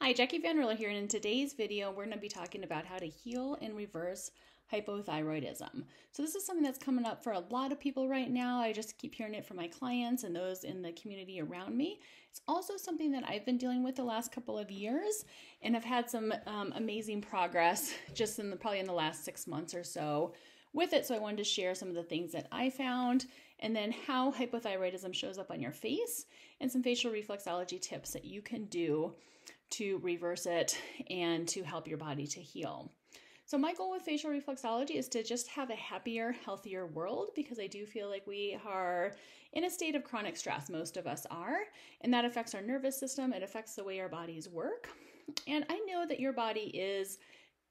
Hi, Jackie Van Ruler here, and in today's video we're going to be talking about how to heal and reverse hypothyroidism. So this is something that's coming up for a lot of people right now. I just keep hearing it from my clients and those in the community around me. It's also something that I've been dealing with the last couple of years, and I've had some amazing progress just in probably in the last 6 months or so with it. So I wanted to share some of the things that I found, and then how hypothyroidism shows up on your face, and some facial reflexology tips that you can do to reverse it and to help your body to heal. So my goal with facial reflexology is to just have a happier, healthier world, because I do feel like we are in a state of chronic stress, most of us are, and that affects our nervous system, it affects the way our bodies work. And I know that your body is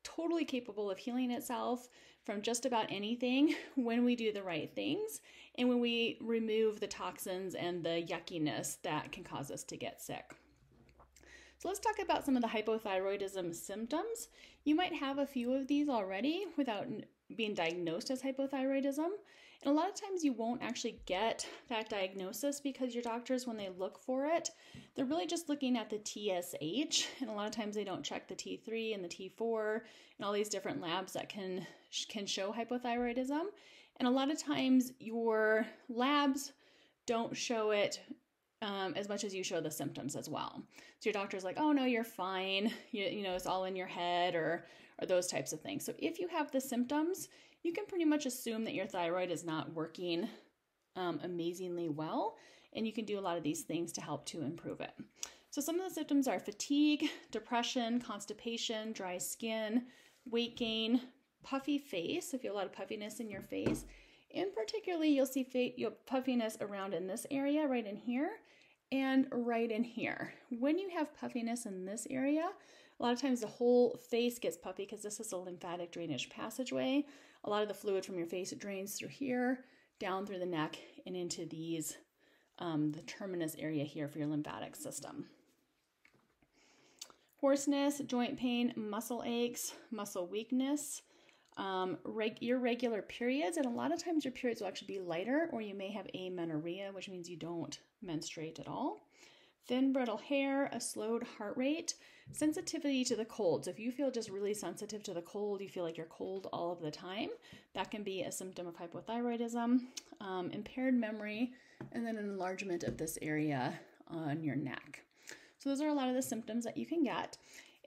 totally capable of healing itself from just about anything when we do the right things and when we remove the toxins and the yuckiness that can cause us to get sick. So let's talk about some of the hypothyroidism symptoms. You might have a few of these already without being diagnosed as hypothyroidism. And a lot of times you won't actually get that diagnosis because your doctors, when they look for it, they're really just looking at the TSH. And a lot of times they don't check the T3 and the T4 and all these different labs that can show hypothyroidism. And a lot of times your labs don't show it as much as you show the symptoms as well. So your doctor's like, oh no, you're fine. You know, it's all in your head or those types of things. So if you have the symptoms, you can pretty much assume that your thyroid is not working amazingly well. And you can do a lot of these things to help to improve it. So some of the symptoms are fatigue, depression, constipation, dry skin, weight gain, puffy face. So if you have a lot of puffiness in your face, in particular, you'll see your puffiness around in this area, right in here, and right in here. When you have puffiness in this area, a lot of times the whole face gets puffy because this is a lymphatic drainage passageway. A lot of the fluid from your face drains through here, down through the neck, and into these, the terminus area here for your lymphatic system. Hoarseness, joint pain, muscle aches, muscle weakness, irregular periods, and a lot of times your periods will actually be lighter, or you may have amenorrhea, which means you don't menstruate at all. Thin, brittle hair, a slowed heart rate, sensitivity to the cold. So if you feel just really sensitive to the cold, you feel like you're cold all of the time, that can be a symptom of hypothyroidism, impaired memory, and then an enlargement of this area on your neck. So those are a lot of the symptoms that you can get.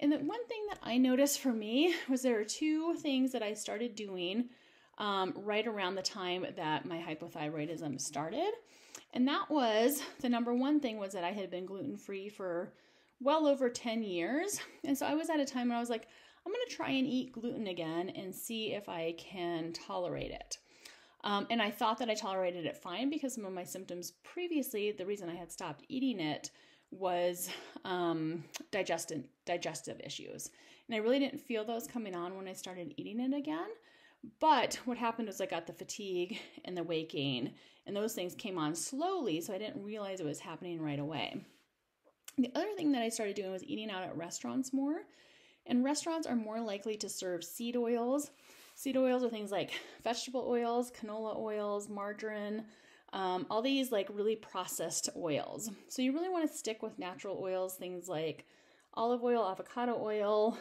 And the one thing that I noticed for me was there are two things that I started doing right around the time that my hypothyroidism started. And that was, the number one thing was that I had been gluten-free for well over 10 years. And so I was at a time when I was like, I'm going to try and eat gluten again and see if I can tolerate it. And I thought that I tolerated it fine because some of my symptoms previously, the reason I had stopped eating it was digestive issues. And I really didn't feel those coming on when I started eating it again. But what happened was I got the fatigue and the weight gain, and those things came on slowly, so I didn't realize it was happening right away. The other thing that I started doing was eating out at restaurants more. And restaurants are more likely to serve seed oils. Seed oils are things like vegetable oils, canola oils, margarine, all these like really processed oils. So you really want to stick with natural oils, things like olive oil, avocado oil,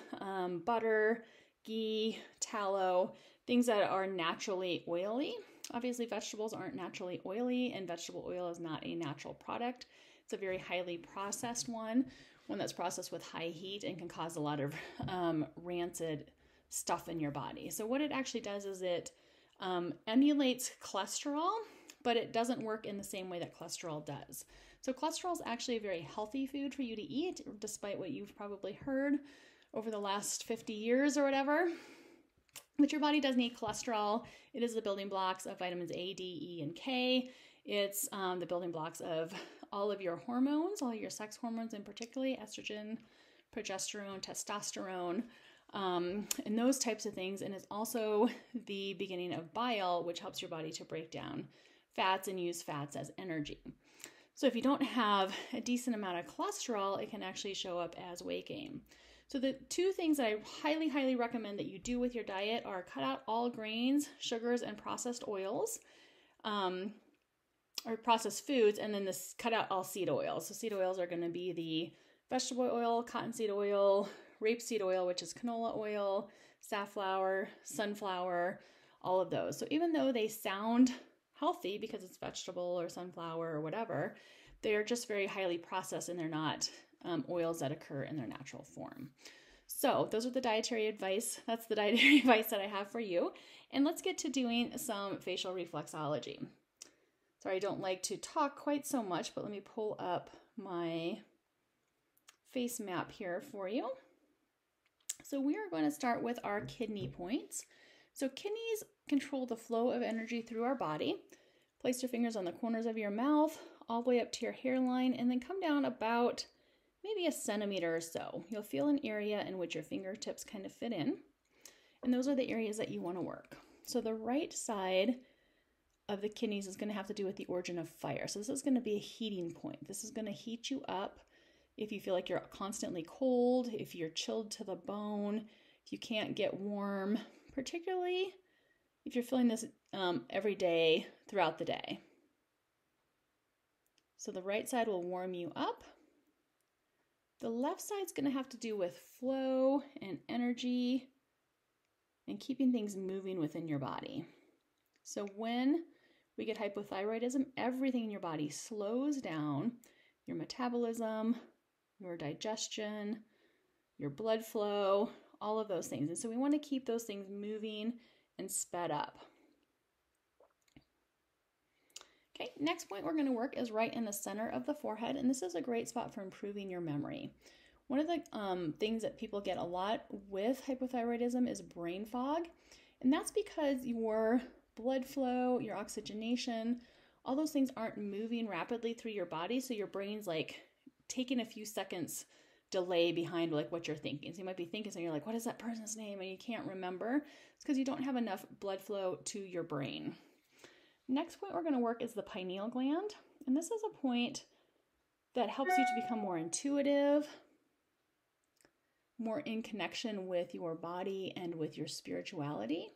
butter, ghee, tallow, things that are naturally oily. Obviously vegetables aren't naturally oily, and vegetable oil is not a natural product. It's a very highly processed one that's processed with high heat and can cause a lot of rancid stuff in your body. So what it actually does is it emulates cholesterol, but it doesn't work in the same way that cholesterol does. So cholesterol is actually a very healthy food for you to eat, despite what you've probably heard over the last 50 years or whatever. But your body does need cholesterol. It is the building blocks of vitamins A, D, E, and K. It's the building blocks of all of your hormones, all of your sex hormones in particular, estrogen, progesterone, testosterone, and those types of things. And it's also the beginning of bile, which helps your body to break down fats and use fats as energy. So if you don't have a decent amount of cholesterol, it can actually show up as weight gain. So the two things that I highly, highly recommend that you do with your diet are cut out all grains, sugars, and processed oils, or processed foods, and then cut out all seed oils. So seed oils are going to be the vegetable oil, cottonseed oil, rapeseed oil, which is canola oil, safflower, sunflower, all of those. So even though they sound healthy because it's vegetable or sunflower or whatever, they are just very highly processed and they're not oils that occur in their natural form. So those are the dietary advice. That's the dietary advice that I have for you. And let's get to doing some facial reflexology. Sorry, I don't like to talk quite so much, but let me pull up my face map here for you. So we are going to start with our kidney points. So kidneys control the flow of energy through our body. Place your fingers on the corners of your mouth, all the way up to your hairline, and then come down about maybe a centimeter or so. You'll feel an area in which your fingertips kind of fit in, and those are the areas that you want to work. So the right side of the kidneys is going to have to do with the origin of fire. So this is going to be a heating point. This is going to heat you up if you feel like you're constantly cold, if you're chilled to the bone, if you can't get warm, particularly if you're feeling this every day throughout the day. So the right side will warm you up. The left side's going to have to do with flow and energy and keeping things moving within your body. So when we get hypothyroidism, everything in your body slows down. Your metabolism, your digestion, your blood flow, all of those things. And so we want to keep those things moving and sped up. Okay, next point we're going to work is right in the center of the forehead, and this is a great spot for improving your memory. One of the things that people get a lot with hypothyroidism is brain fog, and that's because your blood flow, your oxygenation, all those things aren't moving rapidly through your body, so your brain's like taking a few seconds delay behind like what you're thinking. So you might be thinking something, you're like, what is that person's name? And you can't remember. It's because you don't have enough blood flow to your brain. Next point we're going to work is the pineal gland, and this is a point that helps you to become more intuitive, more in connection with your body and with your spirituality.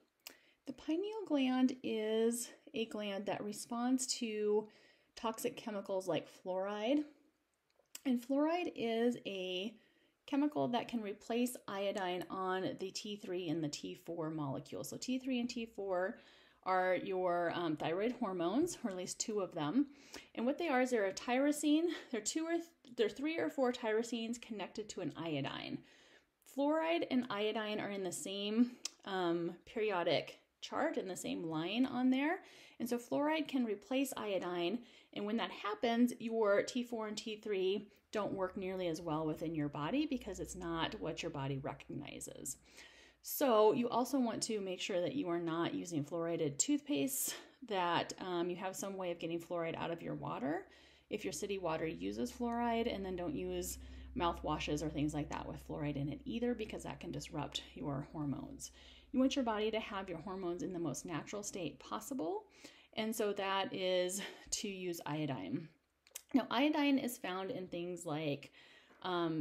The pineal gland is a gland that responds to toxic chemicals like fluoride, and fluoride is a chemical that can replace iodine on the T3 and the T4 molecules. So T3 and T4 are your thyroid hormones, or at least two of them. And what they are is they're a tyrosine. They're 3 or 4 tyrosines connected to an iodine. Fluoride and iodine are in the same periodic chart, in the same line on there. And so fluoride can replace iodine. And when that happens, your T4 and T3 don't work nearly as well within your body because it's not what your body recognizes. So you also want to make sure that you are not using fluoridated toothpaste, that you have some way of getting fluoride out of your water. If your city water uses fluoride, and then don't use mouthwashes or things like that with fluoride in it either, because that can disrupt your hormones. You want your body to have your hormones in the most natural state possible, and so that is to use iodine. Now, iodine is found in things like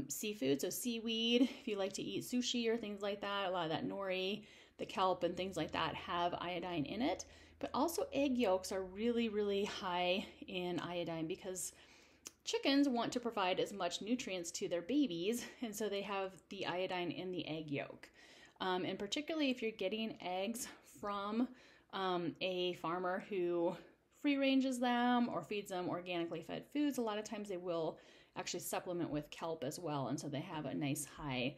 seafood, so seaweed, if you like to eat sushi or things like that, a lot of that nori, the kelp and things like that have iodine in it. But also egg yolks are really, really high in iodine because chickens want to provide as much nutrients to their babies, and so they have the iodine in the egg yolk. And particularly if you're getting eggs from a farmer who free ranges them or feeds them organically fed foods, a lot of times they will actually supplement with kelp as well, and so they have a nice high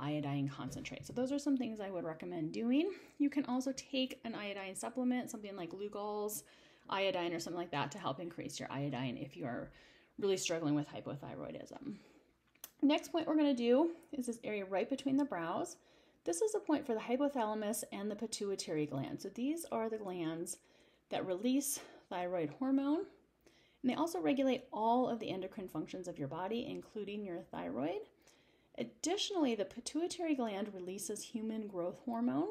iodine concentrate. So those are some things I would recommend doing. You can also take an iodine supplement, something like Lugol's iodine or something like that, to help increase your iodine if you are really struggling with hypothyroidism. Next point we're going to do is this area right between the brows. This is a point for the hypothalamus and the pituitary gland. So these are the glands that release thyroid hormone. And they also regulate all of the endocrine functions of your body, including your thyroid. Additionally, the pituitary gland releases human growth hormone.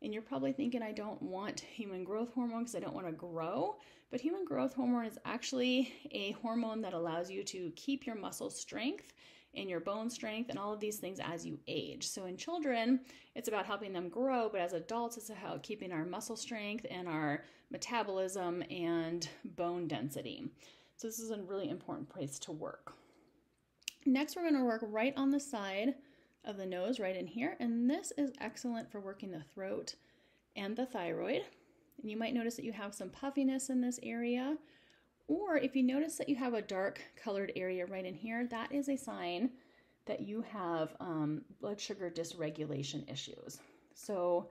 And you're probably thinking, I don't want human growth hormone because I don't want to grow. But human growth hormone is actually a hormone that allows you to keep your muscle strength and your bone strength and all of these things as you age. So in children, it's about helping them grow, but as adults, it's about keeping our muscle strength and our metabolism and bone density. So this is a really important place to work. Next, we're going to work right on the side of the nose, right in here, and this is excellent for working the throat and the thyroid. And you might notice that you have some puffiness in this area, or if you notice that you have a dark colored area right in here, that is a sign that you have blood sugar dysregulation issues. So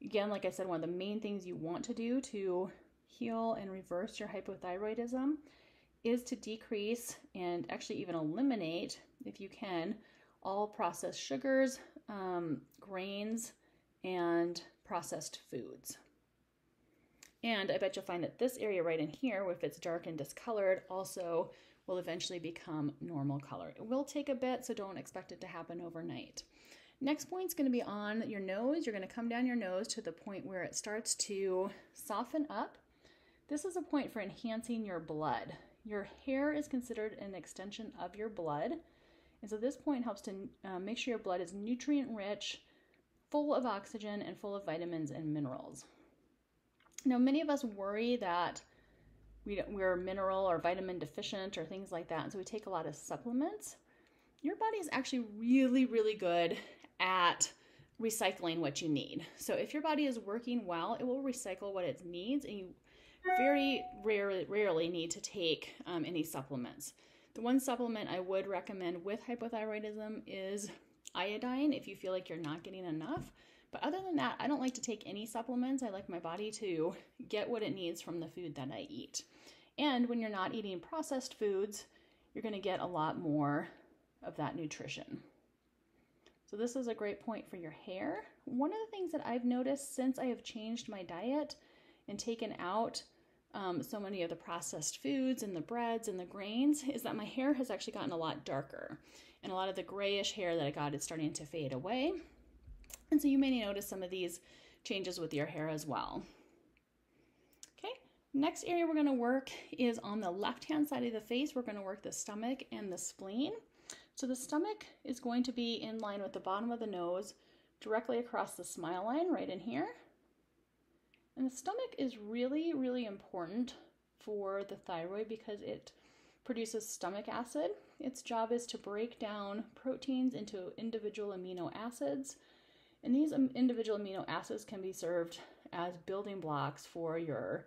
again, like I said, one of the main things you want to do to heal and reverse your hypothyroidism is to decrease and actually even eliminate, if you can, all processed sugars, grains, and processed foods. And I bet you'll find that this area right in here, if it's dark and discolored, also will eventually become normal color. It will take a bit, so don't expect it to happen overnight. Next point's going to be on your nose. You're going to come down your nose to the point where it starts to soften up. This is a point for enhancing your blood. Your hair is considered an extension of your blood. And so this point helps to make sure your blood is nutrient rich, full of oxygen, and full of vitamins and minerals. Now, many of us worry that we're mineral or vitamin deficient or things like that, and so we take a lot of supplements. Your body is actually really, really good at recycling what you need. So if your body is working well, it will recycle what it needs, and you very rarely need to take any supplements. The one supplement I would recommend with hypothyroidism is iodine if you feel like you're not getting enough. But other than that, I don't like to take any supplements. I like my body to get what it needs from the food that I eat. And when you're not eating processed foods, you're going to get a lot more of that nutrition. So this is a great point for your hair. One of the things that I've noticed since I have changed my diet and taken out so many of the processed foods and the breads and the grains is that my hair has actually gotten a lot darker, and a lot of the grayish hair that I got is starting to fade away. And so you may notice some of these changes with your hair as well. Okay, next area we're going to work is on the left-hand side of the face. We're going to work the stomach and the spleen. So the stomach is going to be in line with the bottom of the nose, directly across the smile line right in here. And the stomach is really, really important for the thyroid because it produces stomach acid. Its job is to break down proteins into individual amino acids. And these individual amino acids can be served as building blocks for your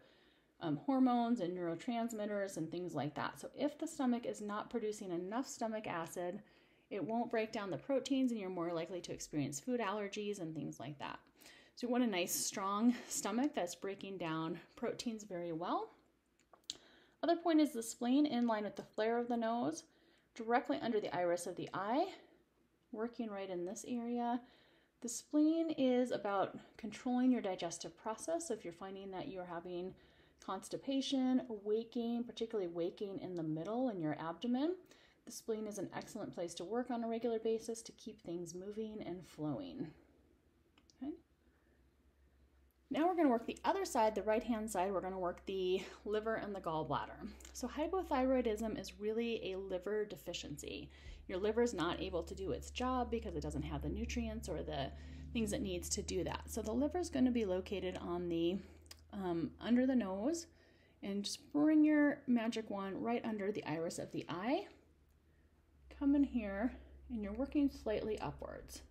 hormones and neurotransmitters and things like that. So if the stomach is not producing enough stomach acid, it won't break down the proteins, and you're more likely to experience food allergies and things like that. So you want a nice strong stomach that's breaking down proteins very well. Other point is the spleen, in line with the flare of the nose, directly under the iris of the eye, working right in this area. The spleen is about controlling your digestive process. So if you're finding that you're having constipation, waking, particularly waking in the middle in your abdomen, the spleen is an excellent place to work on a regular basis to keep things moving and flowing. Okay. Now we're going to work the other side, the right-hand side. We're going to work the liver and the gallbladder. So hypothyroidism is really a liver deficiency. Your liver is not able to do its job because it doesn't have the nutrients or the things it needs to do that. So the liver is going to be located on the under the nose, and just bring your magic wand right under the iris of the eye. Come in here, and you're working slightly upwards.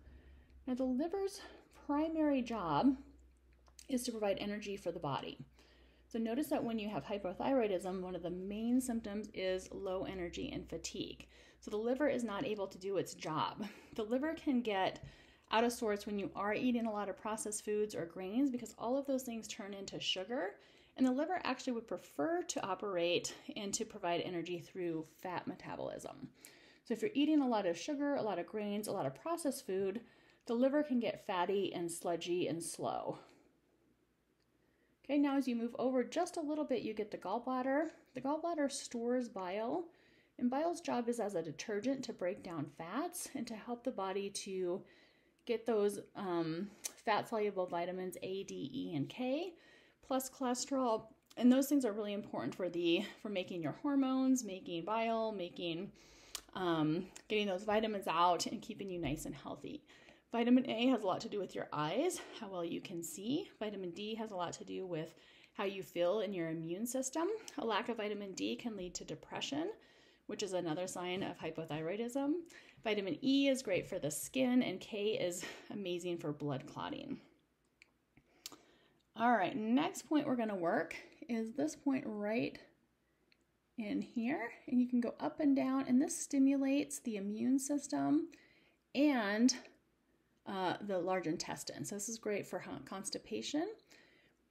Now the liver's primary job is to provide energy for the body. So notice that when you have hypothyroidism, one of the main symptoms is low energy and fatigue. So the liver is not able to do its job. The liver can get out of sorts when you are eating a lot of processed foods or grains, because all of those things turn into sugar, and the liver actually would prefer to operate and to provide energy through fat metabolism. So if you're eating a lot of sugar, a lot of grains, a lot of processed food, the liver can get fatty and sludgy and slow. Okay, now as you move over just a little bit, you get the gallbladder. The gallbladder stores bile, and bile's job is as a detergent to break down fats and to help the body to get those fat-soluble vitamins A, D, E, and K, plus cholesterol. And those things are really important for making your hormones, making bile, making getting those vitamins out and keeping you nice and healthy. Vitamin A has a lot to do with your eyes, how well you can see. Vitamin D has a lot to do with how you feel in your immune system. A lack of vitamin D can lead to depression, which is another sign of hypothyroidism. Vitamin E is great for the skin, and K is amazing for blood clotting. All right, next point we're gonna work is this point right in here, and you can go up and down, and this stimulates the immune system and the large intestine. So this is great for constipation.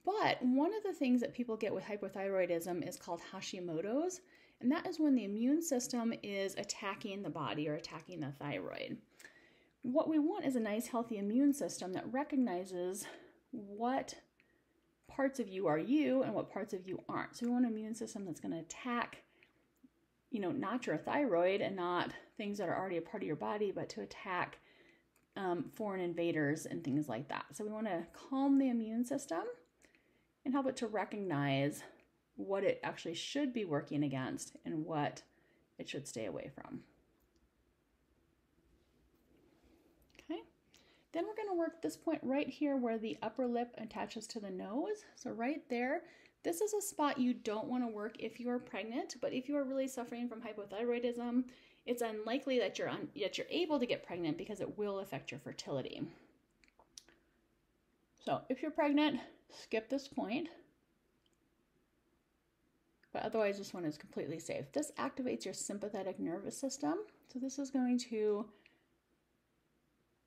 But one of the things that people get with hypothyroidism is called Hashimoto's, and that is when the immune system is attacking the body or attacking the thyroid. What we want is a nice, healthy immune system that recognizes what parts of you are you and what parts of you aren't. So we want an immune system that's going to attack, you know, not your thyroid and not things that are already a part of your body, but to attack foreign invaders and things like that. So we want to calm the immune system and help it to recognize what it actually should be working against and what it should stay away from. Okay, then we're going to work this point right here where the upper lip attaches to the nose. So right there, this is a spot you don't want to work if you are pregnant, but if you are really suffering from hypothyroidism, it's unlikely that you're able to get pregnant because it will affect your fertility. So if you're pregnant, skip this point, but otherwise this one is completely safe. This activates your sympathetic nervous system, so this is going to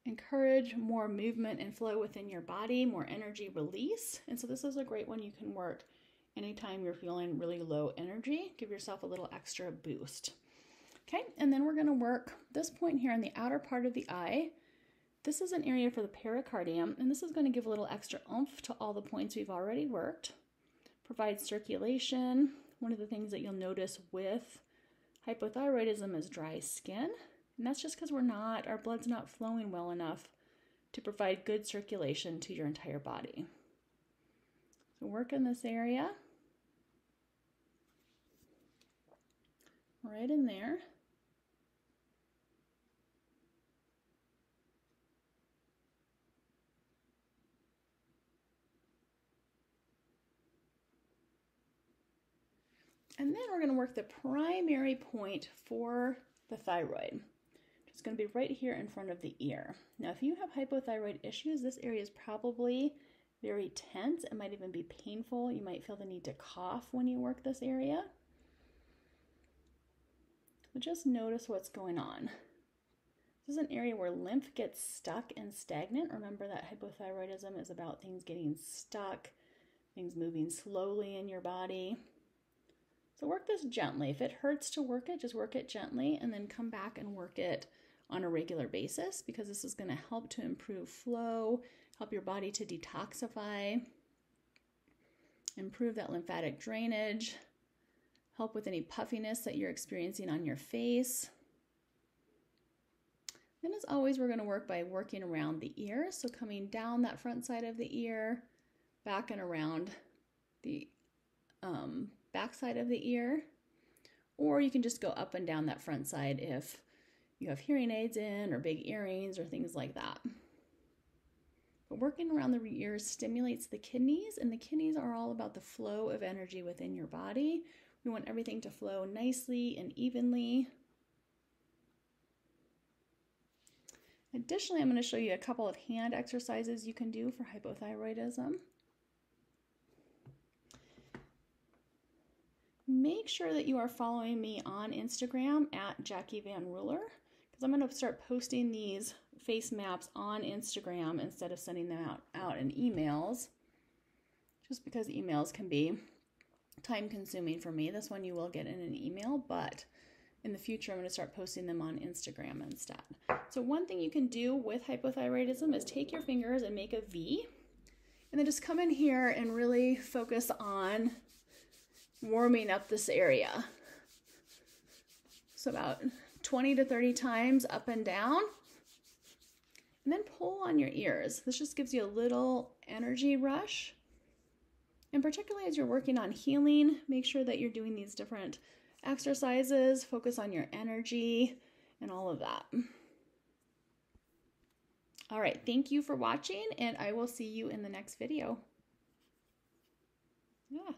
encourage more movement and flow within your body, more energy release, and so this is a great one you can work anytime you're feeling really low energy. Give yourself a little extra boost. Okay, and then we're going to work this point here on the outer part of the eye. This is an area for the pericardium, and this is going to give a little extra oomph to all the points we've already worked. Provides circulation. One of the things that you'll notice with hypothyroidism is dry skin, and that's just because our blood's not flowing well enough to provide good circulation to your entire body. So work in this area, right in there. And then we're going to work the primary point for the thyroid. It's going to be right here in front of the ear. Now, if you have hypothyroid issues, this area is probably very tense. It might even be painful. You might feel the need to cough when you work this area. So just notice what's going on. This is an area where lymph gets stuck and stagnant. Remember that hypothyroidism is about things getting stuck, things moving slowly in your body. So work this gently. If it hurts to work it, just work it gently and then come back and work it on a regular basis, because this is going to help to improve flow, help your body to detoxify, improve that lymphatic drainage, help with any puffiness that you're experiencing on your face. Then as always, we're going to work by working around the ear. So coming down that front side of the ear, back and around the backside of the ear, or you can just go up and down that front side if you have hearing aids in or big earrings or things like that. But working around the ears stimulates the kidneys, and the kidneys are all about the flow of energy within your body. We want everything to flow nicely and evenly. Additionally, I'm going to show you a couple of hand exercises you can do for hypothyroidism. Make sure that you are following me on Instagram at Jackie Van Ruler, because I'm going to start posting these face maps on Instagram instead of sending them out in emails, just because emails can be time consuming for me. This one you will get in an email, but in the future I'm going to start posting them on Instagram instead. So one thing you can do with hypothyroidism is take your fingers and make a V, and then just come in here and really focus on warming up this area. So about 20 to 30 times up and down, and then pull on your ears. This just gives you a little energy rush, and particularly as you're working on healing, make sure that you're doing these different exercises, focus on your energy and all of that. All right, thank you for watching, and I will see you in the next video. Yeah.